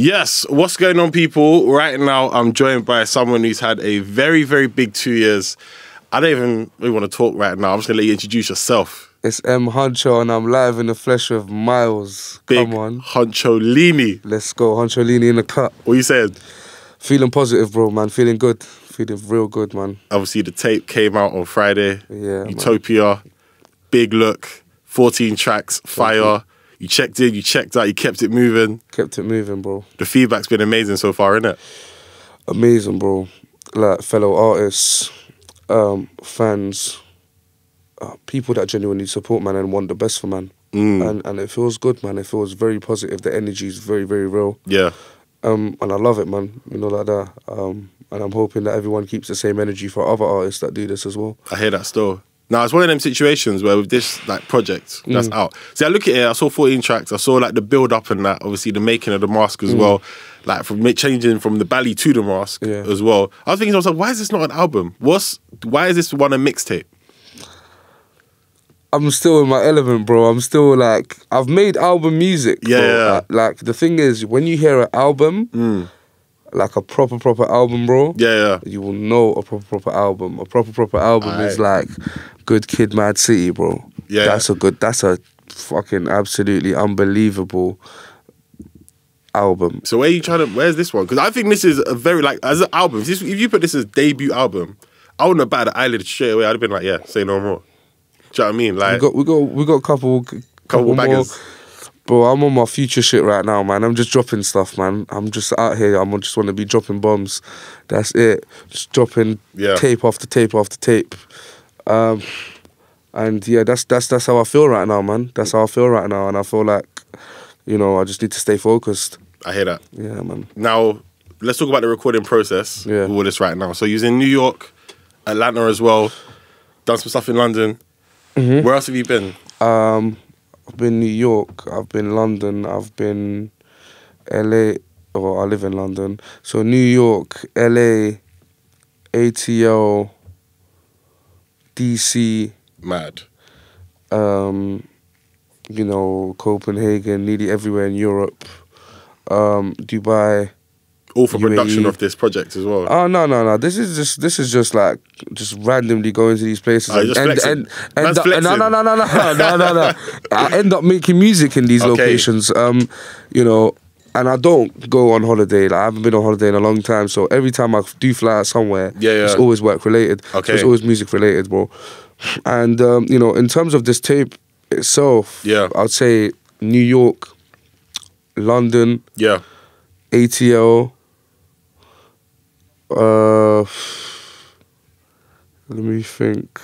Yes, what's going on, people? Right now, I'm joined by someone who's had a very, very big 2 years. I don't even really want to talk right now. I'm just going to let you introduce yourself. It's M Huncho, and I'm live in the flesh with Miles. Big come on. Huncholini. Let's go, Huncholini in the cut. What you saying? Feeling positive, bro, man. Feeling good. Feeling real good, man. Obviously, the tape came out on Friday. Yeah, Utopia, man. Big look, 14 tracks, fire. You checked in, you checked out, you kept it moving. Kept it moving, bro. The feedback's been amazing so far, innit? Amazing, bro. Like, fellow artists, fans, people that genuinely support, man, and want the best for, man. And it feels good, man. It feels very positive. The energy is very, very real. Yeah. And I love it, man. You know, like that. And I'm hoping that everyone keeps the same energy for other artists that do this as well. I hear that still. Now, it's one of them situations where with this like project that's out. See, I look at it, I saw 14 tracks, I saw like the build up and that, obviously the making of The Mask as well, like from changing from The Bally to The Mask as well. I was thinking to myself, why is this not an album? Why is this one a mixtape? I'm still in my element, bro. I'm still like, I've made album music. Yeah. Bro. Like the thing is, when you hear an album, like a proper album, bro. Yeah, yeah. You will know a proper album. A proper album is like Good Kid, m.A.A.d City, bro. Yeah. That's a good, that's a fucking absolutely unbelievable album. So where are you trying to, where's this one? Because I think this is a very, like, as an album, if you put this as debut album, I wouldn't have batted an eyelid straight away. I'd have been like, yeah, say no more. Do you know what I mean? Like, we got a couple baggers. More. Bro, I'm on my future shit right now, man. I'm just dropping stuff, man. I'm just out here. I just want to be dropping bombs. That's it. Just dropping tape after tape after tape. And yeah, that's how I feel right now, man. That's how I feel right now. And I feel like, you know, I just need to stay focused. I hear that. Yeah, man. Now, let's talk about the recording process. Yeah. All this right now. So you're in New York, Atlanta as well. Done some stuff in London. Where else have you been? I've been New York, I've been London, I've been LA, or I live in London. So New York, LA, ATL, DC. Mad. You know, Copenhagen, nearly everywhere in Europe. Dubai. All for production of this project as well. Oh no! This is just like randomly going to these places. No. I end up making music in these locations. You know, and I don't go on holiday. Like, I haven't been on holiday in a long time. So every time I do fly out somewhere, it's always work related. Okay, so it's always music related, bro. And you know, in terms of this tape itself, I'd say New York, London, ATL. Let me think.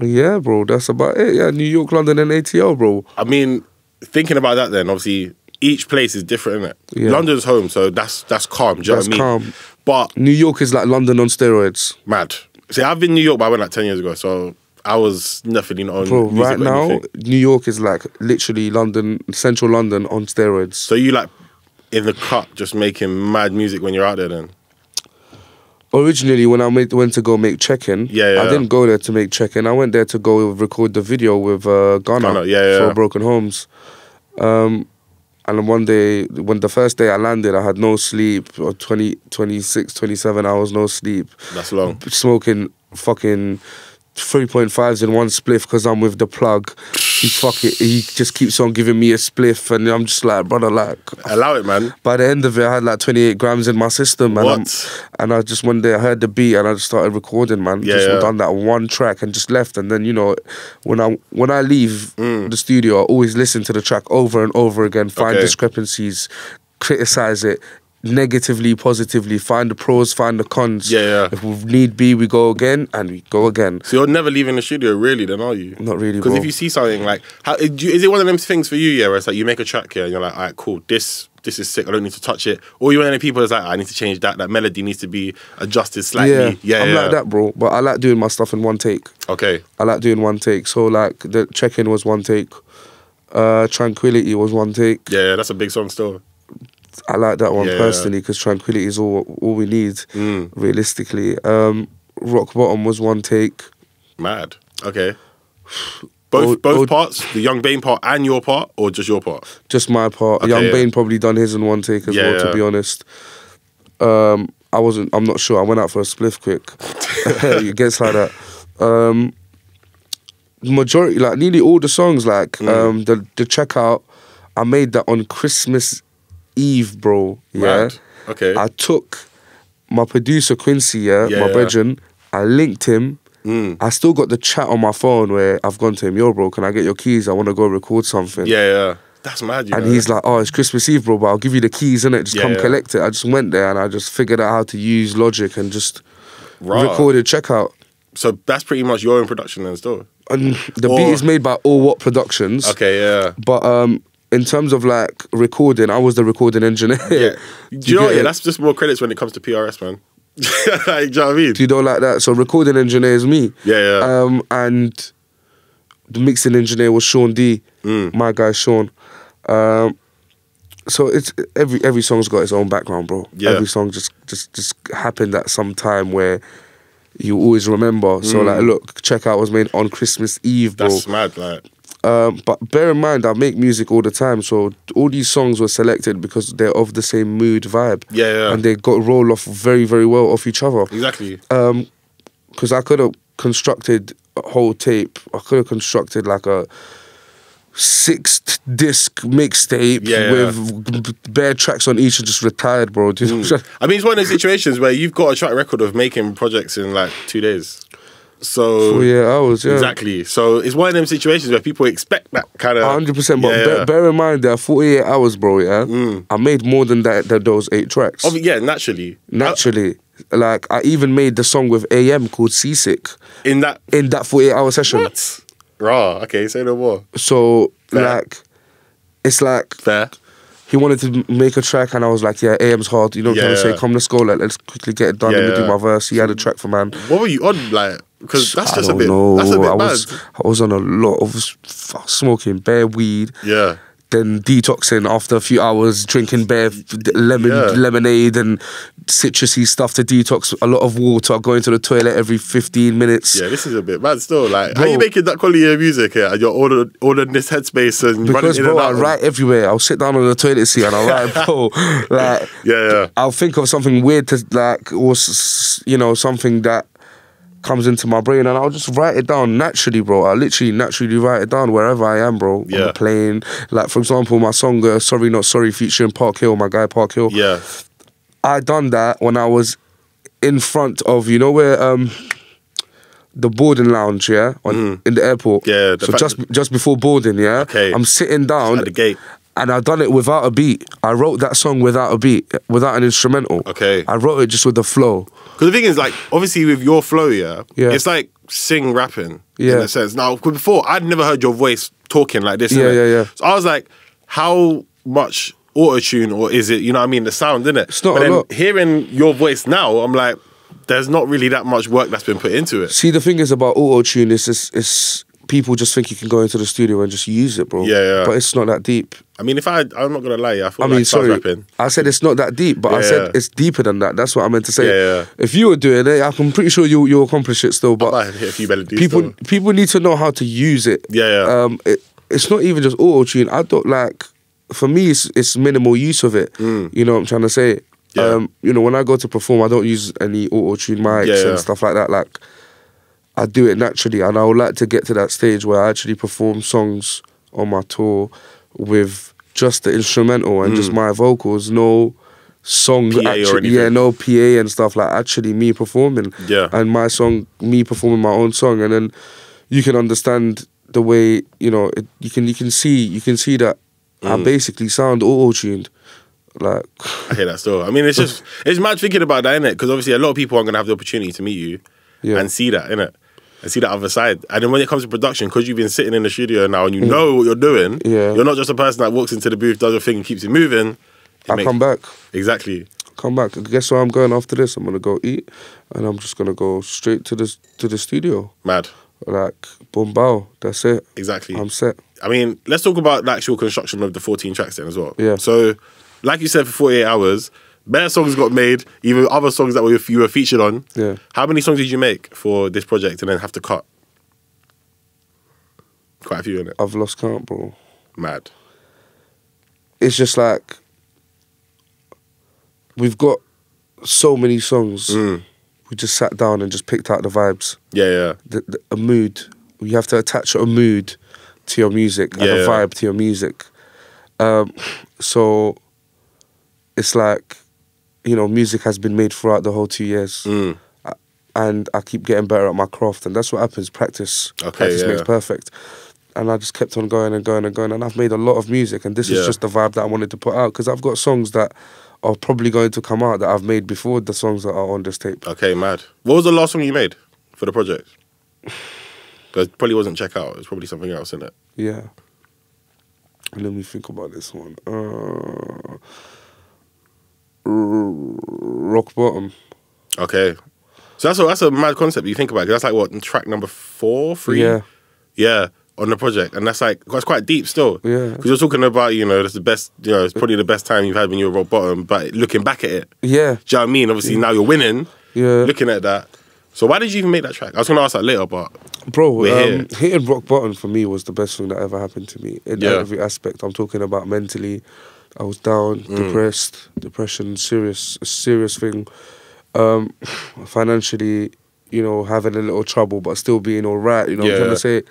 Yeah, bro, that's about it. Yeah, New York, London, and ATL, bro. I mean, thinking about that, then obviously each place is different, isn't it? Yeah. London's home, so that's calm. Do you know what I mean? But New York is like London on steroids. Mad. See, I've been in New York, but I went like 10 years ago, so I was nothing on. Bro, right now, New York is like literally London, central London on steroids. So you like. In the cut, just making mad music when you're out there then? Originally, when I went to go make Check-In, I didn't go there to make Check-In. I went there to go record the video with Ghana for Broken Homes. And then one day, when the first day I landed, I had no sleep, 26, 27 hours, no sleep. That's long. Smoking fucking 3.5s in one spliff because I'm with the plug. He just keeps on giving me a spliff, and I'm just like, brother, like, allow it, man. By the end of it, I had like 28 grams in my system, man. And I just one day I heard the beat and I just started recording, man. Just done that one track and just left. And then, you know, when I leave the studio, I always listen to the track over and over again, find discrepancies, criticize it. Negatively, positively, find the pros, find the cons. If need be, we go again and we go again. So you're never leaving the studio, really, then, are you? Not really, because if you see something like, is it one of them things for you, where it's like you make a track and you're like, all right, cool, this is sick, I don't need to touch it, or you're one of the people that's like, I need to change that melody needs to be adjusted slightly. I'm like that, bro, but I like doing my stuff in one take. I like doing one take, so like the Check-In was one take, Tranquility was one take. That's a big song still. I like that one personally, because Tranquility is all we need, realistically. Rock Bottom was one take. Mad. Okay. Both parts? The Young Bane part and your part, or just your part? Just my part. Okay, Young Bane probably done his in one take as well, to be honest. I'm not sure. I went out for a spliff quick. It gets like that. Majority, like nearly all the songs, like the Checkout, I made that on Christmas Eve, bro. Yeah. Right. Okay. I took my producer Quincy, my brethren, I linked him. I still got the chat on my phone where I've gone to him, yo bro, can I get your keys? I want to go record something. That's mad, you know. And he's like, oh, it's Christmas Eve, bro, but I'll give you the keys, innit? Just come collect it. I just went there and I just figured out how to use Logic and just recorded Checkout. So that's pretty much your own production then still? And the beat is made by All What Productions. Okay, yeah. But in terms of like recording, I was the recording engineer. Do you know what, that's just more credits when it comes to PRS, man. Like, do you know what I mean? Do you know, like that? So recording engineer is me. And the mixing engineer was Sean D, my guy Sean. So it's every song's got its own background, bro. Every song just happened at some time where you always remember. So like, look, Checkout was made on Christmas Eve, bro. That's mad, like. But bear in mind, I make music all the time, so all these songs were selected because they're of the same mood, vibe. And they roll off very, very well off each other. Exactly. Because I could have constructed a whole tape. I could have constructed like a 6-disc mixtape with bare tracks on each and just retired, bro. I mean, it's one of those situations where you've got a track record of making projects in like 2 days. So 4 hours, exactly. So it's one of them situations where people expect that kind of 100%. But bear in mind, there are 48 hours, bro. I made more than those 8 tracks. Oh yeah, naturally. Like, I even made the song with AM called Seasick in that 48-hour session. What? Raw. Okay, say no more. So fair. He wanted to make a track and I was like, yeah, AM's hard. You know what I'm trying to say? Come, let's go. Like, let's quickly get it done. Let me do my verse. He had a track for man. What were you on, like? Because that's just that's a bit bad. I was on a lot of smoking bare weed. Then detoxing after a few hours, drinking bare lemonade and citrusy stuff to detox. A lot of water, going to the toilet every 15 minutes. Yeah, this is a bit mad still. Like, bro, how are you making that quality of music here? And you're ordering this headspace and running in and out. I write everywhere. I'll sit down on the toilet seat and I'll write, bro. Like, I'll think of something weird to, like, or, you know, something that comes into my brain and I'll just write it down naturally, bro. I literally naturally write it down wherever I am, bro. On the plane. Like, for example, my song Sorry Not Sorry featuring Park Hill, my guy Park Hill. I done that when I was in front of, you know where the boarding lounge, on, in the airport. So just before boarding, I'm sitting down at the gate. And I've done it without a beat. I wrote that song without a beat, without an instrumental. I wrote it just with the flow. Because the thing is, like, obviously with your flow, it's like sing rapping in a sense. Now, before, I'd never heard your voice talking like this. So I was like, how much auto-tune or is it, you know what I mean, the sound, innit? It's not a lot. Hearing your voice now, I'm like, there's not really that much work that's been put into it. See, the thing is about auto-tune is it's people just think you can go into the studio and just use it, bro. But it's not that deep. I mean, if I'm not gonna lie, I feel like sorry, rapping. I said it's not that deep, but I said it's deeper than that. That's what I meant to say. If you were doing it, I'm pretty sure you'll accomplish it still. But I hit a few melodies. People need to know how to use it. It's not even just auto tune. I don't like. For me, it's minimal use of it. You know what I'm trying to say. You know, when I go to perform, I don't use any auto tune mics and stuff like that. Like, I do it naturally, and I would like to get to that stage where I actually perform songs on my tour with just the instrumental and just my vocals, no song, no PA and stuff, like actually me performing. And my song, me performing my own song, and then you can understand the way, you know, you can see that I basically sound auto-tuned. Like, I hear that still. I mean, it's just it's mad thinking about that, innit? Because obviously a lot of people aren't gonna have the opportunity to meet you and see that, innit? And see that other side. And then when it comes to production, because you've been sitting in the studio now and you know what you're doing, you're not just a person that walks into the booth, does your thing and keeps it moving. I come back. Guess where I'm going after this? I'm going to go eat and I'm just going to go straight to the studio. Mad. Like, boom, bow. That's it. Exactly. I'm set. I mean, let's talk about the actual construction of the 14 tracks then as well. So, like you said, for 48 hours, bare songs got made, even other songs that you were featured on. How many songs did you make for this project and then have to cut? Quite a few, innit? I've lost count, bro. Mad. It's just like, we've got so many songs. Mm. We just sat down and just picked out the vibes. Yeah, yeah. A mood. You have to attach a mood to your music and a vibe to your music. So it's like, you know, music has been made throughout the whole 2 years. Mm. And I keep getting better at my craft, and that's what happens. Practice, practice makes perfect. And I just kept on going and going and going, and I've made a lot of music, and this is just the vibe that I wanted to put out, because I've got songs that are probably going to come out that I've made before the songs that are on this tape. Okay, mad. What was the last song you made for the project? It probably wasn't Checkout, it was probably something else, innit? Yeah. Let me think about this one. Rock Bottom. Okay. So that's a mad concept you think about, because that's like, what, track number 4, 3? Yeah. Yeah, on the project. And that's like, that's quite deep still. Yeah. Because you're talking about, you know, that's the best, you know, it's probably the best time you've had when you were rock bottom, but looking back at it. Yeah. Do you know what I mean? Obviously now you're winning. Yeah. Looking at that. So why did you even make that track? I was going to ask that later, but bro, hitting rock bottom for me was the best thing that ever happened to me in every aspect. I'm talking about mentally. I was down, depressed, depression, a serious thing. Financially, you know, having a little trouble, but still being all right. You know, I'm trying to say,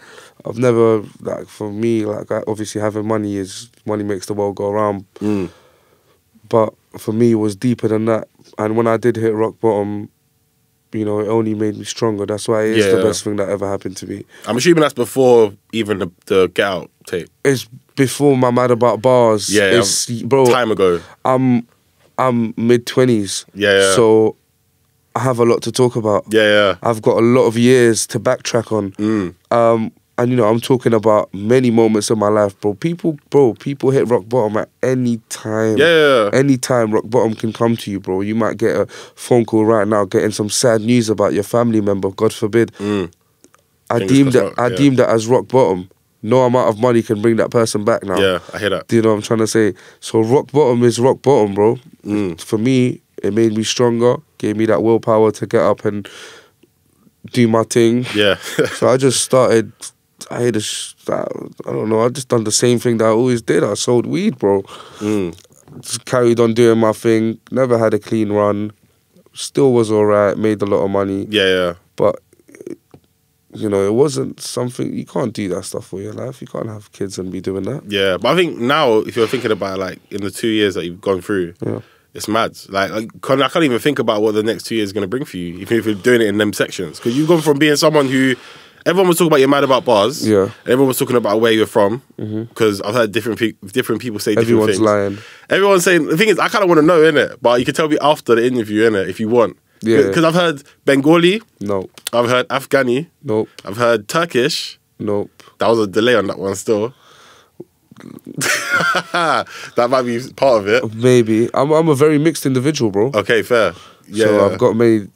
I've never, like, for me, like, obviously having money is, money makes the world go around. Mm. But for me, it was deeper than that. And when I did hit rock bottom, you know, it only made me stronger. That's why it is the best thing that ever happened to me. I'm assuming that's before even the Get Out tape. It's before my Mad About Bars. Yeah, it's, bro, time ago. I'm mid-20s. Yeah, yeah. So I have a lot to talk about. Yeah, yeah. I've got a lot of years to backtrack on. Mm. And, you know, I'm talking about many moments in my life, bro. People hit rock bottom at any time. Yeah. Any time rock bottom can come to you, bro. You might get a phone call right now getting some sad news about your family member, God forbid. Mm. I deem that as rock bottom. No amount of money can bring that person back now. Yeah, I hear that. Do you know what I'm trying to say? So rock bottom is rock bottom, bro. Mm. For me, it made me stronger, gave me that willpower to get up and do my thing. Yeah. So I just started... I don't know, I just done the same thing that I always did. I sold weed, bro. Mm. Just carried on doing my thing, never had a clean run, still was all right, made a lot of money. Yeah, yeah. But, you know, it wasn't something, you can't do that stuff for your life. You can't have kids and be doing that. Yeah, but I think now, if you're thinking about it, like, in the 2 years that you've gone through, it's mad. Like, I can't even think about what the next 2 years is going to bring for you, even if you're doing it in them sections. Because you've gone from being someone who... Everyone was talking about you're mad about bars. Yeah. And everyone was talking about where you're from. Because I've heard different people say different things. Everyone's lying. Everyone's saying... The thing is, I kind of want to know, innit? But you can tell me after the interview, innit? If you want. Yeah. Because I've heard Bengali. Nope. I've heard Afghani. Nope. I've heard Turkish. Nope. That was a delay on that one still. That might be part of it. Maybe. I'm a very mixed individual, bro. Okay, fair. Yeah. So I've got made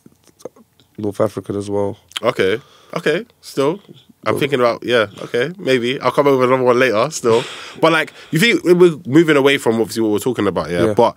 North African as well. Okay. Okay, still. I'm thinking about, yeah, okay, maybe. I'll come over with another one later, still. But, like, you think we're moving away from, obviously, what we're talking about, yeah? But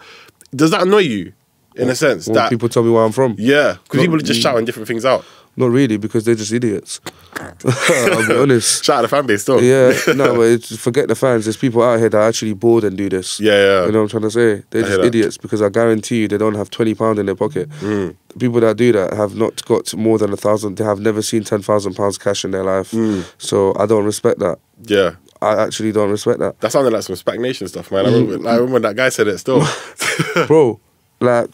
does that annoy you, in a sense? That people tell me where I'm from? Yeah, because people are just shouting different things out. Not really, because they're just idiots. I'll be honest. Shout out the fan base, still. Yeah, no, but it's, forget the fans. There's people out here that are actually bored and do this. Yeah, yeah. You know what I'm trying to say? They're just idiots, because I guarantee you they don't have £20 in their pocket. Mm. People that do that have not got more than 1,000. They have never seen £10,000 cash in their life. Mm. So I don't respect that. Yeah. I actually don't respect that. That sounded like some Spac Nation stuff, man. I remember that guy said it still. Bro, like,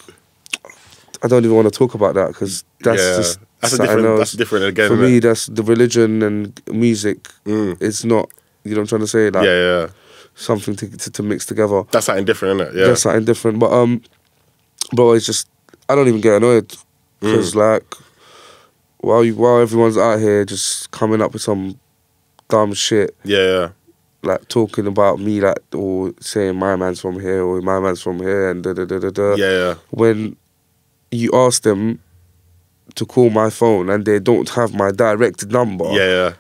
I don't even want to talk about that, because that's just... That's different again. For me, that's the religion and music. Mm. It's not, you know what I'm trying to say? Like, something to mix together. That's something different, isn't it? Yeah. That's something different. But, bro, it's just, I don't even get annoyed. Because, like, while everyone's out here just coming up with some dumb shit. Yeah. Like, talking about me, like, or saying my man's from here, or my man's from here, and da-da-da-da-da. Yeah. When you ask them to call my phone and they don't have my direct number. Yeah.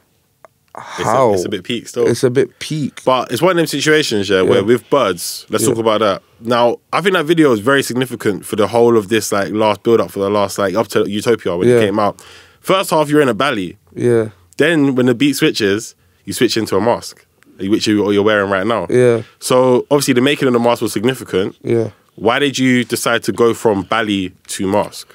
How? It's a bit peak still. It's a bit peak. But it's one of them situations, where with birds, let's talk about that. Now, I think that video is very significant for the whole of this, like, last build-up for the last, like, up to Utopia when it came out. First half, you're in a bally. Yeah. Then when the beat switches, you switch into a mask, which you're wearing right now. Yeah. So obviously the making of the mask was significant. Yeah. Why did you decide to go from Bali to mask?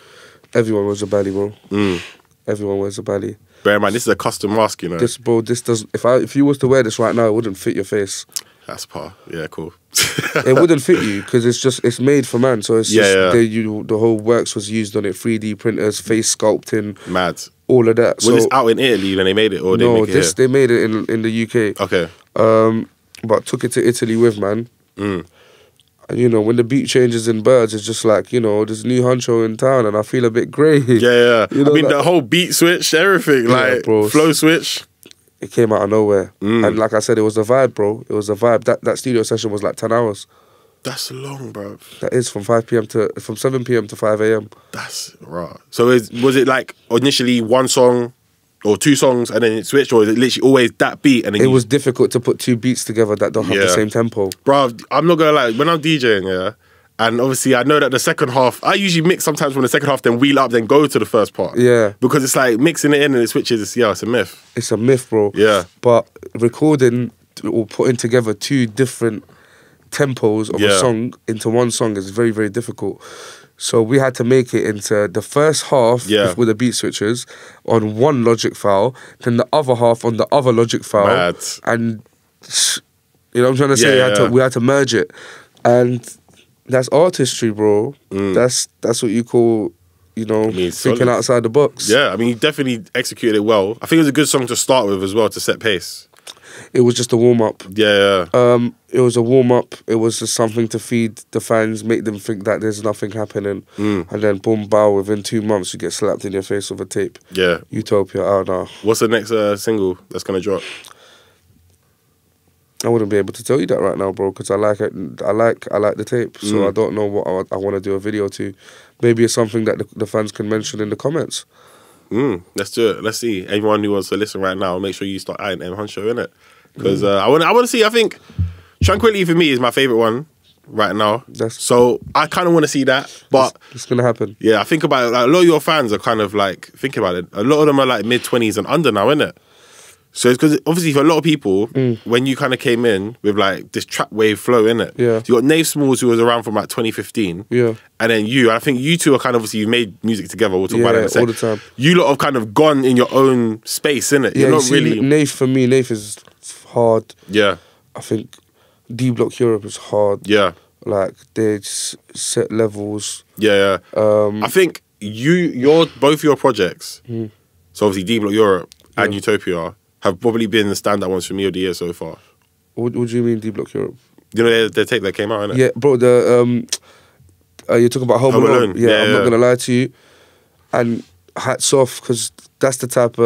Everyone wears a Bali, bro. Mm. Everyone wears a Bali. Bear in mind, this is a custom mask, you know. This, bro, this does. If you was to wear this right now, it wouldn't fit your face. That's par. Yeah, cool. It wouldn't fit you because it's made for man. So it's the whole works was used on it. 3D printers, face sculpting, mad, all of that. So, was this out in Italy when they made it, or they made it in the UK. Okay. But took it to Italy with man. Mm. You know, when the beat changes in birds, it's just like, you know, there's new Huncho in town and I feel a bit grey. Yeah, yeah. You know, I mean, like, the whole beat switch, everything, like, bro, flow switch. It came out of nowhere. Mm. And like I said, it was a vibe, bro. It was a vibe. That studio session was like 10 hours. That's long, bro. That is from 5 p.m. to, from 7 p.m. to 5 a.m. That's right. So was it like initially one song or two songs and then it switched, or is it literally always that beat? And then it was difficult to put two beats together that don't have the same tempo. Bro, I'm not gonna lie, when I'm DJing, yeah, and obviously I know that the second half, I usually mix sometimes from the second half, then wheel up, then go to the first part. Yeah. Because it's like mixing it in and it switches, it's a myth. It's a myth, bro. Yeah. But recording or putting together two different tempos of a song into one song is very, very difficult. So we had to make it into the first half with the beat switches on one Logic file, then the other half on the other Logic file. Mad. And, you know what I'm trying to say? We had to merge it. And that's artistry, bro. Mm. That's what you call, you know, thinking outside the box. Yeah, I mean, you definitely executed it well. I think it was a good song to start with as well, to set pace. It was just a warm-up. Yeah, yeah. It was a warm-up. It was just something to feed the fans, make them think that there's nothing happening. Mm. And then, boom, bow, within 2 months, you get slapped in your face with a tape. Yeah. Utopia, out now. What's the next single that's going to drop? I wouldn't be able to tell you that right now, bro, because I like it. I like the tape, so I don't know what I want to do a video to. Maybe it's something that the fans can mention in the comments. Mm, let's do it. Let's see. Anyone who wants to listen right now, make sure you start eyeing M Huncho, innit? Because I want to see. I think Tranquility for me is my favourite one right now. So I kind of want to see that. But it's going to happen. Yeah, I think about it. Like, a lot of your fans are kind of like, thinking about it, a lot of them are like mid-20s and under now, innit? So it's because obviously for a lot of people, when you kind of came in with like this trap wave flow, innit? Yeah. So you got Nafe Smallz, who was around from like 2015. Yeah. And then you, I think you two are kind of, obviously you made music together. We'll talk about it in a second. All the time. You lot have kind of gone in your own space, innit? Yeah, you see, Nafe, for me, Nafe is hard. Yeah. I think D-Block Europe is hard. Yeah. Like they set levels. Yeah, yeah. I think both your projects, so obviously D-Block Europe and Utopia, have probably been the standout ones for me of the year so far. What do you mean D-Block Europe? You know the tape that came out, innit? Yeah, bro, you're talking about Home Alone. Yeah, I'm not going to lie to you. And hats off, because that's the type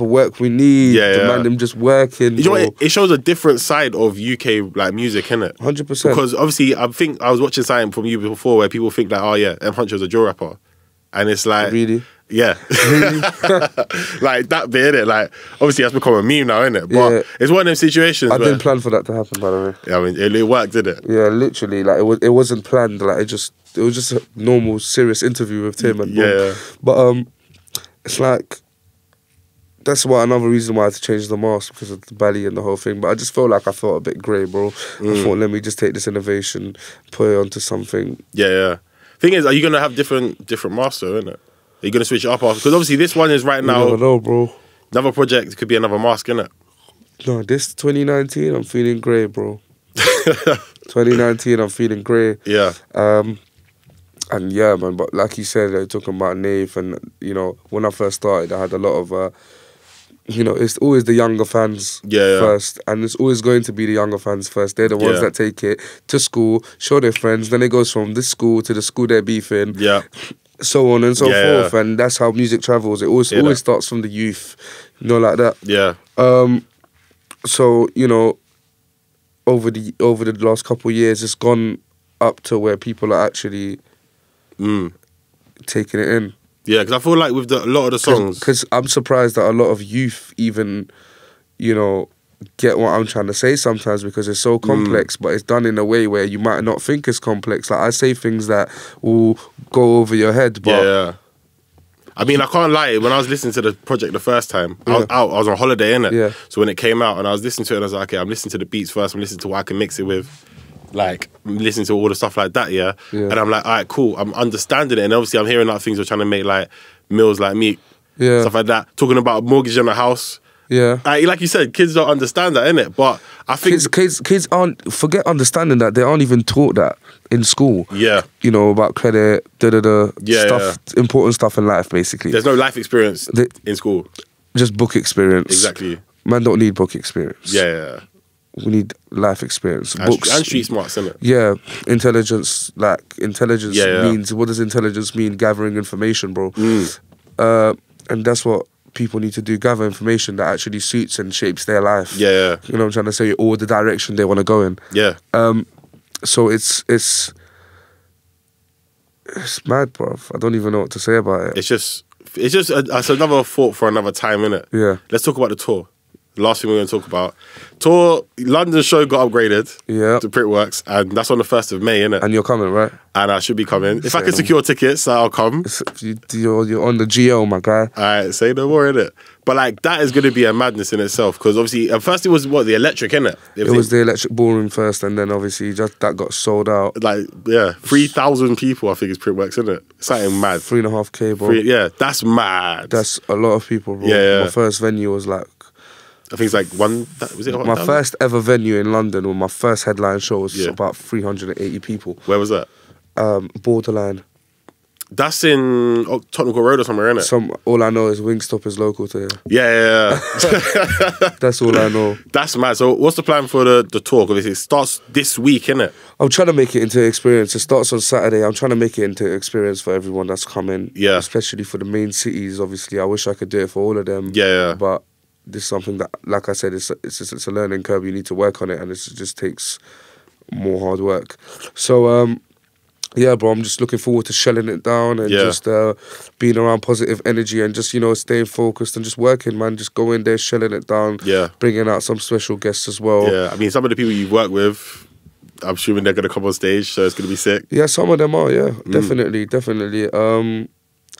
of work we need. Yeah, yeah. Man, them just working. You know, it shows a different side of UK like music, innit? 100%. Because obviously, I think I was watching something from you before where people think like, oh yeah, M Huncho's a drill rapper. And it's like... Really? Yeah. Like that bit, innit? Like, obviously that's become a meme now, innit? But it's one of them situations I didn't plan for that to happen, by the way. Yeah, I mean, it worked, did it? Yeah, literally. Like, it wasn't planned. Like, it was just a normal, serious interview with Tim. And yeah. But it's like, that's why another reason why I had to change the mask, because of the belly and the whole thing. But I just felt like I felt a bit grey, bro. I thought, let me just take this innovation, put it onto something. Yeah, yeah. Thing is, are you going to have different masks, innit? Are you going to switch it up after? Because obviously this one is right now... I don't know, bro. Another project could be another mask, innit? No, this 2019, I'm feeling grey, bro. 2019, I'm feeling grey. Yeah. And yeah, man, but like you said, they're talking about Nafe and, you know, when I first started, I had a lot of... you know, it's always the younger fans first, and it's always going to be the younger fans first. They're the ones that take it to school, show their friends, then it goes from this school to the school they're beefing. Yeah. So on and so forth, and that's how music travels. It always starts from the youth, you know, like that. Yeah. So you know, over the last couple of years, it's gone up to where people are actually taking it in. Yeah, because I feel like with a lot of the songs, because I'm surprised that a lot of youth even, you know, get what I'm trying to say sometimes, because it's so complex, but it's done in a way where you might not think it's complex. Like I say things that will go over your head, but I mean, I can't lie, when I was listening to the project the first time, I was out, I was on holiday, innit? Yeah. So when it came out and I was listening to it, and I was like, okay, I'm listening to the beats first, I'm listening to what I can mix it with, like, I'm listening to all the stuff like that, yeah? And I'm like, all right, cool, I'm understanding it. And obviously I'm hearing like things we're trying to make, like, meals like meat, stuff like that, talking about mortgage on a house. Yeah. Like you said, kids don't understand that, innit? But I think... Kids aren't... Forget understanding that. They aren't even taught that in school. Yeah. You know, about credit, da-da-da, stuff, important stuff in life, basically. There's no life experience in school. Just book experience. Exactly. Man don't need book experience. Yeah. We need life experience. And street smarts, innit? Yeah. Intelligence, like, intelligence means... What does intelligence mean? Gathering information, bro. And that's what... people need to do, gather information that actually suits and shapes their life. Yeah. You know what I'm trying to say? Or the direction they want to go in. Yeah. So it's mad, bro. I don't even know what to say about it. It's just it's another thought for another time, innit? Yeah. Let's talk about the tour. Last thing we're going to talk about. Tour, London show got upgraded to Printworks, and that's on the 1st of May, innit? And you're coming, right? And I should be coming. If I can secure tickets, I'll come. You're on the GL, my guy. All right, say no more, innit? But, like, that is going to be a madness in itself, because obviously, at first it was, what, the Electric, innit? It was the Electric Ballroom first, and then obviously just that got sold out. Like, yeah, 3,000 people, I think, is Printworks, innit? Something mad. 3.5K, bro. Yeah, that's mad. That's a lot of people, bro. Yeah. My first venue was, like, I think it's like my first ever venue in London, or my first headline show was about 380 people. Where was that? Borderline. That's in Tottenham Court Road or somewhere, isn't it? All I know is Wingstop is local to here. Yeah. That's all I know. That's mad. So what's the plan for the tour? Because it starts this week, innit? I'm trying to make it into experience. It starts on Saturday. I'm trying to make it into experience for everyone that's coming. Yeah. Especially for the main cities, obviously. I wish I could do it for all of them. Yeah. But... this is something that, like I said, it's a learning curve. You need to work on it, and it just takes more hard work. So, yeah, bro, I'm just looking forward to shelling it down and just being around positive energy and just, you know, staying focused and just working, man. Just going there, shelling it down, bringing out some special guests as well. Yeah, I mean, some of the people you work with, I'm assuming they're going to come on stage, so it's going to be sick. Yeah, some of them are, definitely.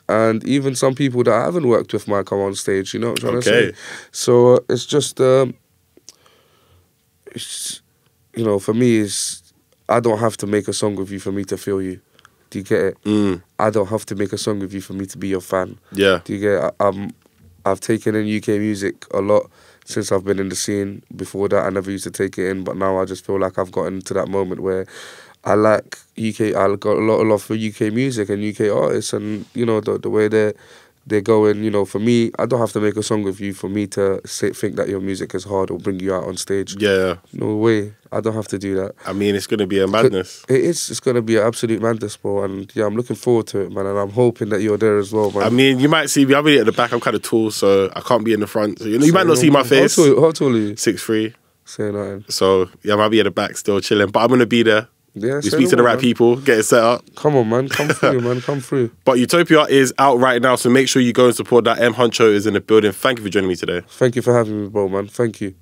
And even some people that I haven't worked with might come on stage, you know what I'm trying to say? So it's just, you know, for me, I don't have to make a song with you for me to feel you. Do you get it? I don't have to make a song with you for me to be your fan. Yeah. Do you get it? I've taken in UK music a lot since I've been in the scene. Before that, I never used to take it in, but now I just feel like I've gotten to that moment where... I got a lot of love for UK music and UK artists, and you know the way they're going. You know, for me, I don't have to make a song with you for me to think that your music is hard or bring you out on stage. Yeah, no way. I don't have to do that. I mean, it's gonna be a madness. It is. It's gonna be an absolute madness, bro. And yeah, I'm looking forward to it, man. And I'm hoping that you're there as well, man. I mean, you might see me. I'll be at the back. I'm kind of tall, so I can't be in the front. So, you know, you might not see my face. How tall are you? 6'3". Say nothing. So yeah, I might be at the back still chilling, but I'm gonna be there. Yeah, we speak to the right people, get it set up. Come on, man. Come through, man. Come through. But Utopia is out right now, so make sure you go and support that. M Huncho is in the building. Thank you for joining me today. Thank you for having me, bro, man. Thank you.